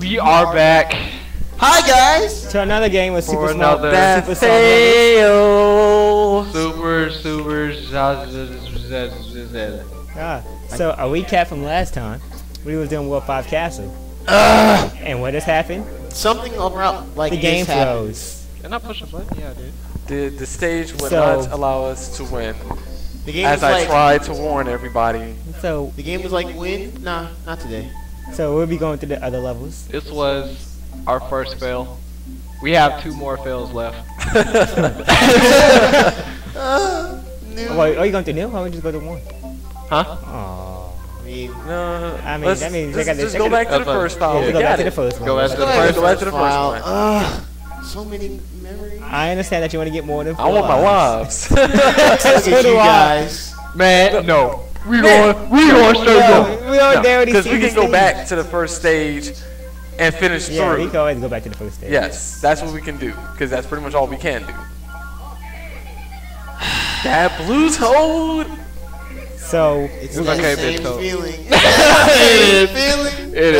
We are back. Hi guys! To another game with Super Salt Brothers. So a recap from last time. We were doing World Five Castle. And what has happened? Something around like the game froze. Can I push a button? Yeah, dude. The stage would not allow us to win. The game as I like, tried to warn everybody. So the game was like, win? Nah, not today. So we'll be going to the other levels. This was our first fail. We have two more fails left. Wait, are you going to nil? Or are we just going to one? Huh? Aww. I mean, that means they got to go back to the first file. Go back to the first one. Go back to the first one. So many memories. I understand that you want to get more than 4 lives. I want my lives. Man, no. We going straight. Because we can go back to the first stage and finish through. Yeah, we can always go back to the first stage. Yes, that's what we can do. Because that's pretty much all we can do. That blue Toad. So it's okay, bitch Toad. It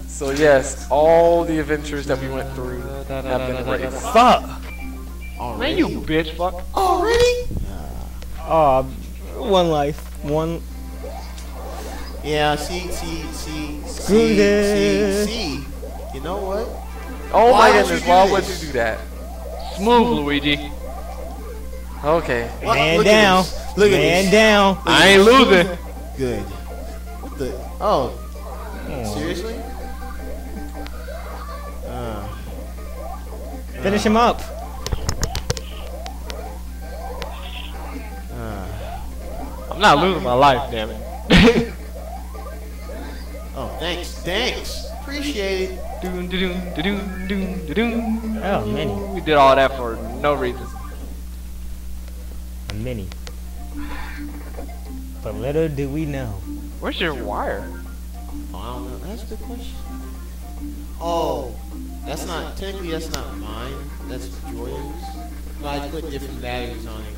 is. So yes, all the adventures that we went through have been great. Fuck! Already? Man, you bitch fuck. Already? One life. One. Yeah, see. You know what? Oh my goodness, why would you do that? Smooth, Luigi. Okay. Man down. Look at this. Man down. I ain't losing. Good. What the? Oh. Seriously? Finish him up. I'm not losing my life, damn it. Oh, thanks. Appreciate it. Oh, mini. We did all that for no reason. A mini. But little do we know. Where's your wire? Oh, I don't know. That's a good question. Oh. That's not mine. That's Jordan's. But I put different values on it.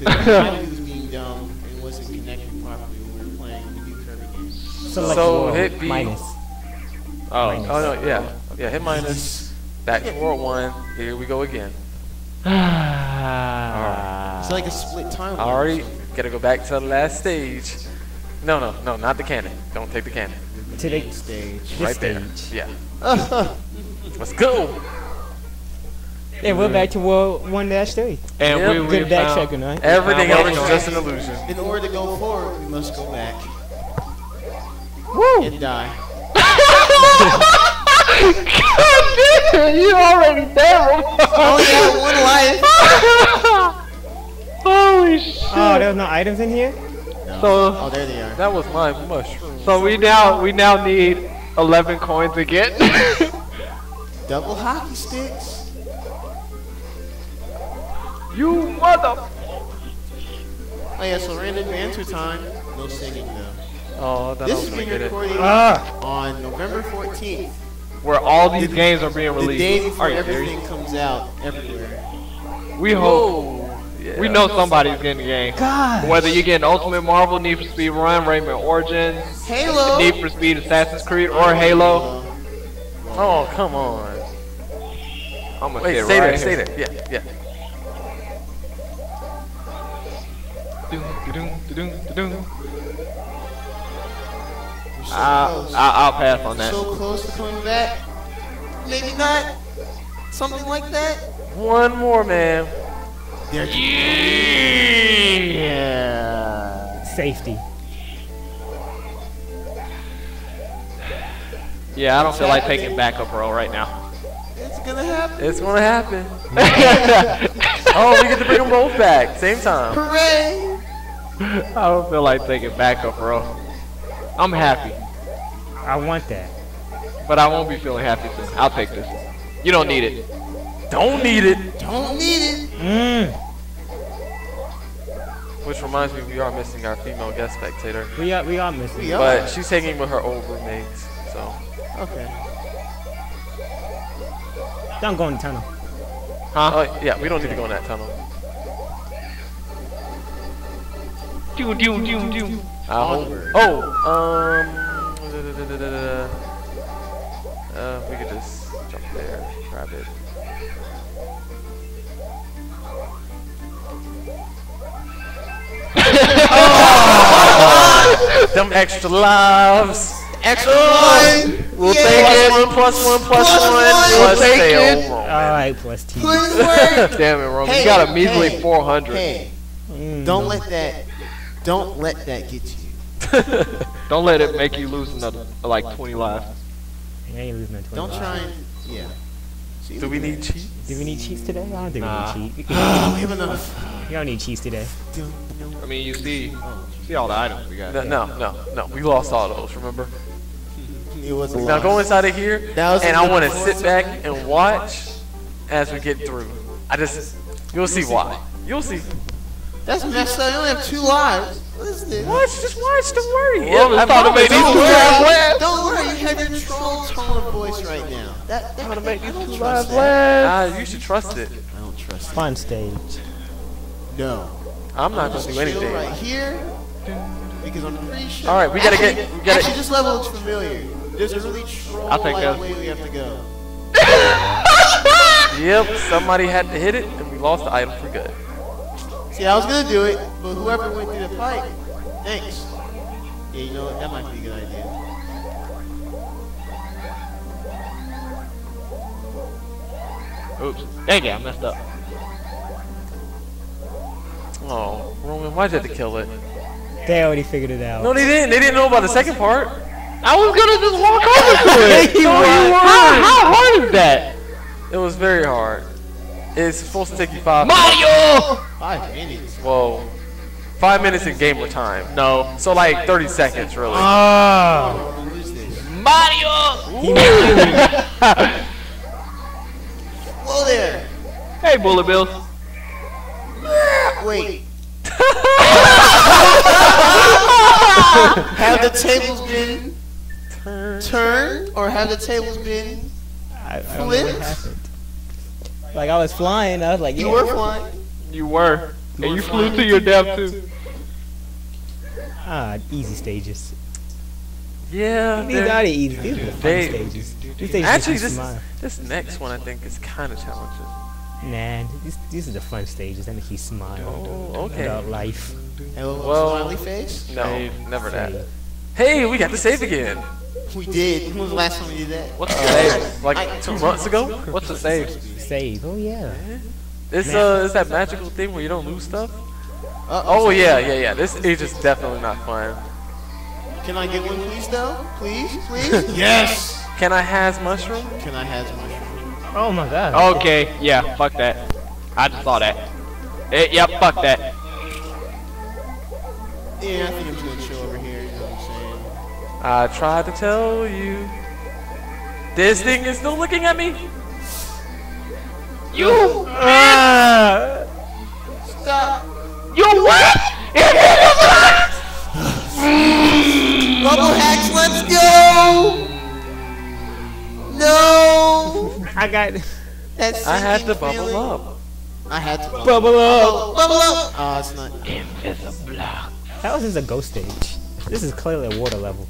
Because value was being dumb and wasn't connected properly when we were playing the new curvy game. So hit B. Minus. Oh no, yeah. Yeah, hit minus. Back to world one. Here we go again. Alright. It's like a split time. Alright, gotta go back to the last stage. No, not the cannon. Don't take the cannon. To the stage. Right there. Yeah. Let's go! Yeah, we're back to World 1-3. And yep. Good back checking, right? Everything else is just an illusion. In order to go forward, we must go back. Woo! And die. God damn, you already dead! Only got one life! Holy shit! Oh, there's no items in here? No. So, oh, there they are. That was my mushroom. So we now need 11 coins again. Double hockey sticks. You mother. Oh yeah, so random answer time. No singing though. Oh, that this is being recorded on November 14th. Where all these games are being released. The day before everything comes out everywhere. We hope. Yeah. We know somebody's getting the game. Gosh. Whether you're getting Ultimate Marvel, Need for Speed Run, Rayman Origins, Halo, Need for Speed, Assassin's Creed, or Halo. Oh, come on. I'm gonna stay there. Yeah. So I'll pass on that. So close to coming back. Maybe not. Something like that. One more, man. Yeah. Safety. Yeah, I don't feel like taking backup roll right now. It's gonna happen. It's gonna happen. Oh, we get to bring them both back. Same time. Hooray! I don't feel like taking backup roll. I'm happy. I want that. But I won't be feeling happy soon. I'll take this. You don't need it. Don't need it. Don't need it. Which reminds me, we are missing our female guest spectator. We are missing. But she's hanging with her old roommates, so. Okay. Don't go in the tunnel. Huh? Yeah, we don't need to go in that tunnel. I hope. Oh. We could just jump there, grab it. Oh! Them extra lives! Extra one! We'll take it! Plus one! We'll take it! Alright, plus T. Damn it, Roman. Hey, you got a measly 400. Hey. Don't let that get you. Don't let it make you lose another, like, 20 lives. Don't try and, yeah. Do we need cheats? Do we need cheats today? I don't think we need cheats. We have enough. We don't need cheats today. I mean, you see all the items we got. No. We lost all those, remember? It was now lost. Go inside of here, and I want to sit back and watch as we get through. You'll see why. You'll see. That's messed up. You only have 2 lives. What is this? What? Just watch. Don't worry. Well, yeah, don't worry. You have your troll tone of voice right now. That's going to make you 2 lives left. You should trust it. I don't trust it. Fun stage. No. I'm not going to do anything. Right here. Because I'm pretty sure. All right, we got to get. Actually, this level looks familiar. There's a really troll-like way we have to go. Yep. Somebody had to hit it, and we lost the item for good. Yeah, I was gonna do it, but whoever went through the pipe, thanks. Yeah, you know what? That might be a good idea. Oops. Dang it, I messed up. Oh, Roman, why'd you have to kill it? They already figured it out. No, they didn't. They didn't know about the second part. I was gonna just walk over to it. How hard is that? It was very hard. It's supposed to take you 5 minutes. Mario! 5 minutes. Whoa. 5 minutes in gamer time. No. So like 30 seconds, really. Oh. Mario! Whoa there. Hey, Bullet Bill. Wait. Have the tables been turned? Or have the tables been flipped? Like, I was flying, I was like, yeah. You were flying? You were. And you flew to your death, too. Ah, easy stages. Yeah. These are the easy. These are fun stages. Actually, this next one, I think, is kind of challenging. Nah, these are the fun stages. That make you smile. Oh, okay. About life. Well, smiley face? No, never that. Hey, we got to save again. We did. When was the last time we did that? What's the save? Like 2 months ago? What's the save? Save. Oh yeah. It's that magical thing where you don't lose stuff. Oh yeah. This is just definitely not fun. Can I get one, please, though? Please. Yes. Can I has mushroom? Oh my god. Okay. Yeah. Fuck that. I just saw that. Yeah. Fuck that. Yeah. I think I'm gonna chill over here. You know what I'm saying? I tried to tell you. This thing is still looking at me. You stop. You what? Bubble hacks, let's go. No. I got. I had to bubble up. Bubble up. Oh, it's not invisible. That was just a ghost stage. This is clearly a water level.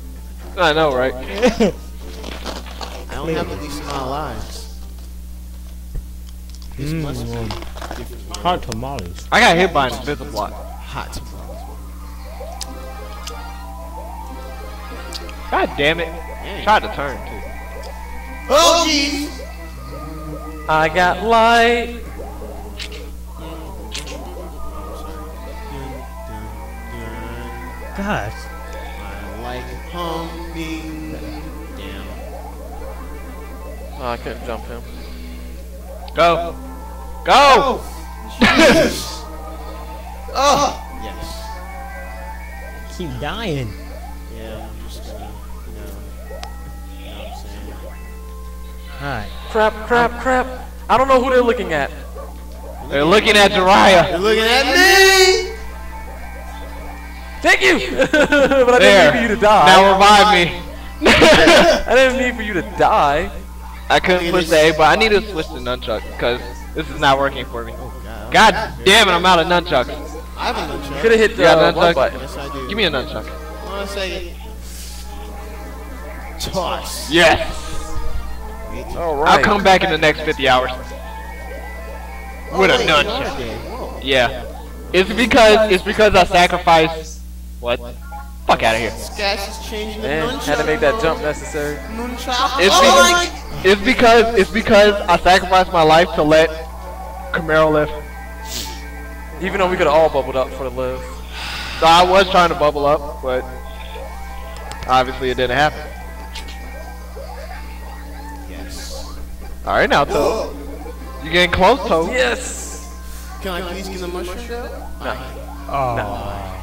I know, right? I don't have the least amount of lives. Hot tamales. I got hit by an invisible block. Hot tamales. God damn it. Tried to turn too. Oh jeez. I got light. God. I like humming. Damn. Oh, I couldn't jump him. Go! Yes. Oh! Yes. Keep dying. Yeah, I'm just gonna, you know what I'm saying? Alright. Crap. I don't know who they're looking at. They're looking at Jariah. They're looking at me! Thank you! But I didn't need for you to die. Now revive me. I didn't need for you to die. I couldn't push the A, but I need to switch to nunchuck because this is not working for me. God damn it, I'm out of nunchucks. I have a nunchuck. Could have hit the nunchuck button. Yes, I do. Give me a nunchuck. One second. Toss. Yes. All right. I'll come back in the next 50 hours. With a nunchuck. Yeah. It's because I sacrificed. What? Fuck out of here. Man, had to make that jump necessary. It's because I sacrificed my life to let Camaro live. Even though we could have all bubbled up for the live. So I was trying to bubble up, but obviously it didn't happen. Yes. All right now, Toad. You're getting close, Toad. Yes. Can I please get the mushroom? No. Oh.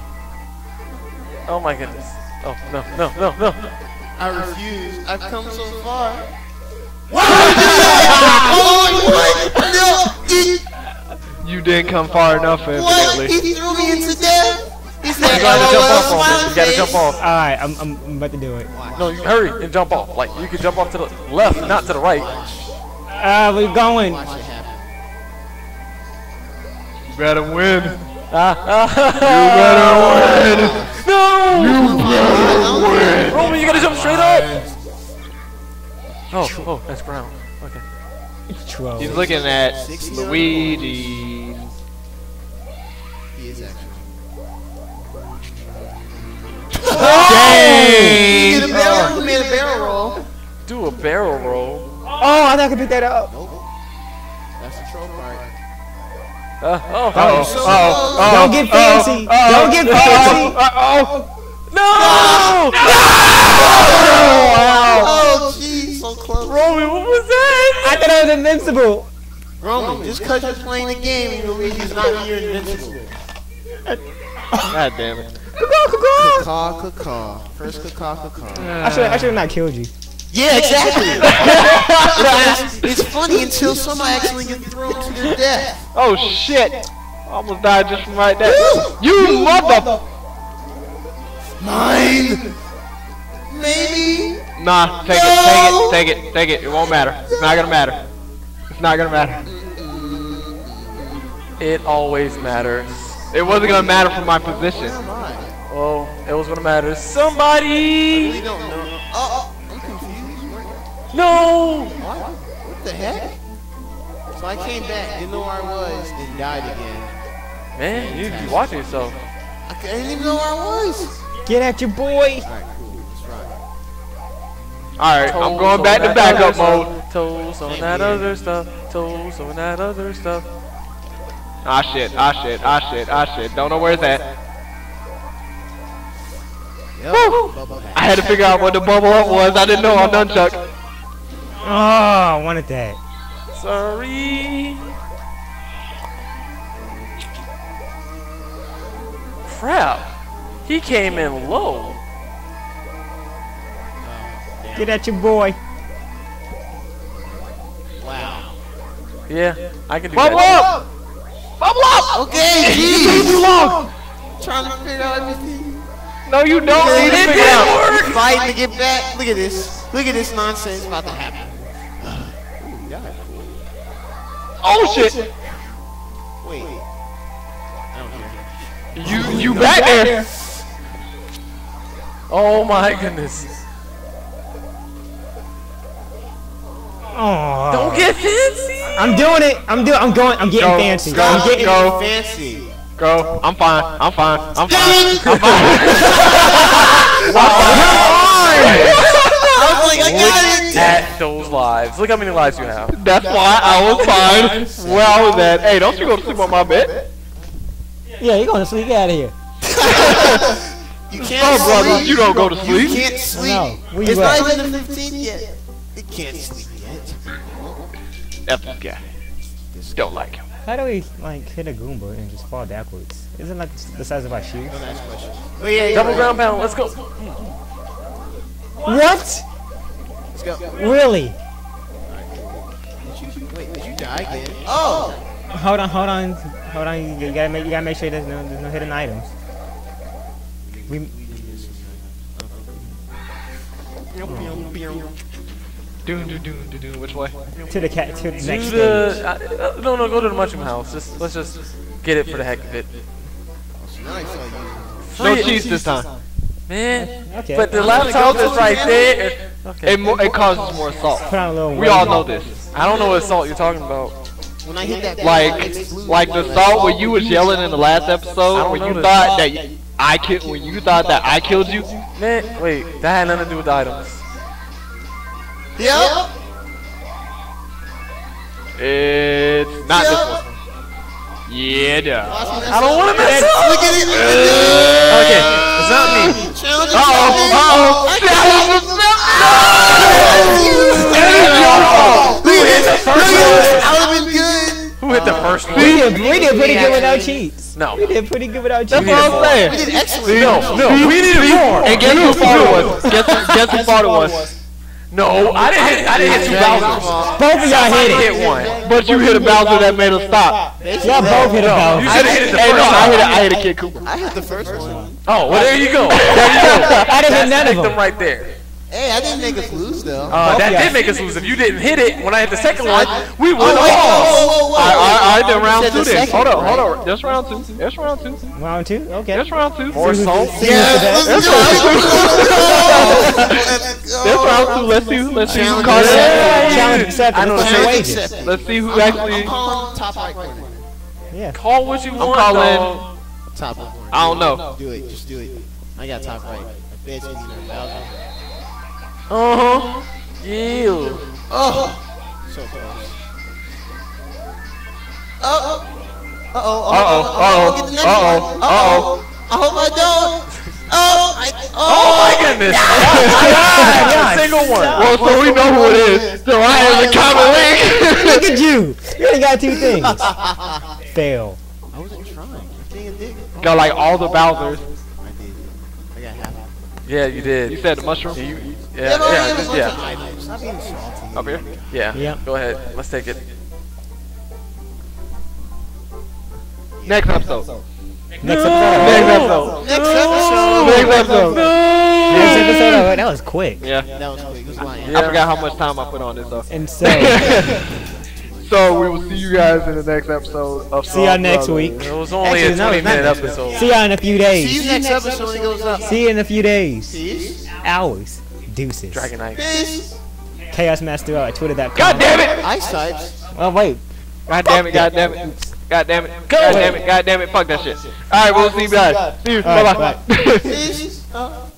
Oh my goodness. Oh, no, no, no, no. I refuse. I've come so far. What? No, you didn't come far enough, evidently. He threw me into death. He's like, you gotta jump off. Alright, I'm about to do it. No, you hurry and jump off. Like, you can jump off to the left, not to the right. We're going. You better win. You better win. No! You better win! Roman, you gotta jump straight up! Oh, oh, that's ground. Okay. He's looking at Luigi. He is actually. Dang! You did a barrel, made a barrel roll. Do a barrel roll? Oh, I thought I could pick that up. Nope. That's the troll part. Don't get fancy. Don't get fancy. No! No! Oh, jeez. So close. Roman, what was that? I thought I was invincible. Roman, just because you're playing the game, Luigi's not here invincible. God damn it. Caw, caw. First caw, caw. I should have not killed you. Yeah, exactly. It's funny until somebody actually gets thrown to their death. Oh shit! I almost died just from right there. You mother. Mine. Maybe. Nah, take it, take it, take it, take it. It won't matter. It's not gonna matter. It's not gonna matter. It always matters. It wasn't gonna matter from my position. Oh, it was gonna matter. Somebody. We don't know. Oh. No! What the heck? So I came back, didn't know where I was, and died again. Man, you be watching yourself. I didn't even know where I was. Get at your boy. Alright, cool. Let's rock. Alright, I'm going back to backup mode. Toes on that other stuff. Toes on that other stuff. Ah shit, ah shit, ah shit, ah shit. Don't know where it's at. I had to figure out what the bubble up was. I didn't know on nunchuck. Oh, I wanted that. Sorry. Crap. He came in low. Get at your boy. Wow. Yeah, I can do that. Bubble up! Bubble up! Okay, geez. Too long. Trying to figure out everything. No, you don't need to figure out. Fighting to get back. Look at this. Look at this nonsense about to happen. Oh shit! Wait. I don't care. You back there! Oh my goodness. Aww. Don't get fancy! I'm doing it! I'm getting fancy. Go. I'm fine. Like, look at those lives. Look how many lives you have. That's why I was fine. Where I was at. Hey, don't you go to sleep on my bed. Yeah, you're going to sleep. Get out of here. You can't sleep. Brother, you don't go to sleep. You can't sleep. No, it's not even the 15th yet. It can't sleep yet. Epic guy. Don't like him. How do we, like, hit a Goomba and just fall backwards? Isn't, like, the size of our shoes? Don't ask questions. Oh, yeah, double ground pound. Let's go. What? Let's go. Really? Wait, did you die again? Oh! Hold on. You gotta make sure there's no hidden items. Which way? To the cat. To the next. No, go to the mushroom house. Let's just get it for the heck of it. No cheese this time. Man, okay. But the laptop is right there. Okay. It causes more salt. We all know this. I don't know what salt you're talking about. When I hit that like the salt where you was yelling in the last episode when you thought that I killed, when you thought that I killed you. Man, wait, that had nothing to do with items. Yep. It's not this one. Yeah, duh. I don't want to mess up. Look at it. Okay, it's not me. Uh oh. That was not me. Who hit the first one? I would have been good. Who hit the first one? We did pretty good without cheats. No. We did pretty good without cheats. That's what I'm saying. We did excellent. No. We needed more. And guess who fought it was? Guess who fought it was? No, I didn't hit two Bowsers. Both of y'all hit one. But you hit a Bowser that made us stop. Y'all both hit a Bowser. You should have hit the first one. I hit a Kid Cooper. I hit the first one. Oh, well, there you go. I didn't hit none of them right there. Hey, I didn't make us lose, though. That did make us lose. If you didn't hit it when I hit the second one, we would have lost. I did round two then. Hold on. That's round two. Round two? Okay. That's round two. More salt. Yeah. That's round two. That's round two. Let's see who caught it. Challenge accepted. I know it's wages. Let's see who actually. I'm calling top right corner. Yeah. Call what you want. I'm calling top right corner. I don't know. Do it. Just do it. I got top right. I bet you never Bowser. Ew. Oh. So close. I hope I don't. Oh my goodness. Not a single one. Well, so we know who it is. So I have the common link. Look at you. You only got two things. Fail. I wasn't trying. Got like all the Bowsers. I did. I got half of them. Yeah, you did. You said the mushroom. Yeah. Up here? Yeah. Go ahead. Let's take it. Next episode. Next episode. That was quick. Yeah. That was quick. It was lying. I forgot how much time I put on this though. Insane. So we will see you guys in the next episode of See y'all next week. It was only a 20-minute episode. See y'all in a few days. See you next episode when it goes up. See you in a few days. Hours. Deuces. Dragonite. Peace. Chaos Master at Twitter.com. God damn it! Ice types. Oh wait. God damn it. Fuck that shit. Alright, we'll see you guys. See you. Bye bye.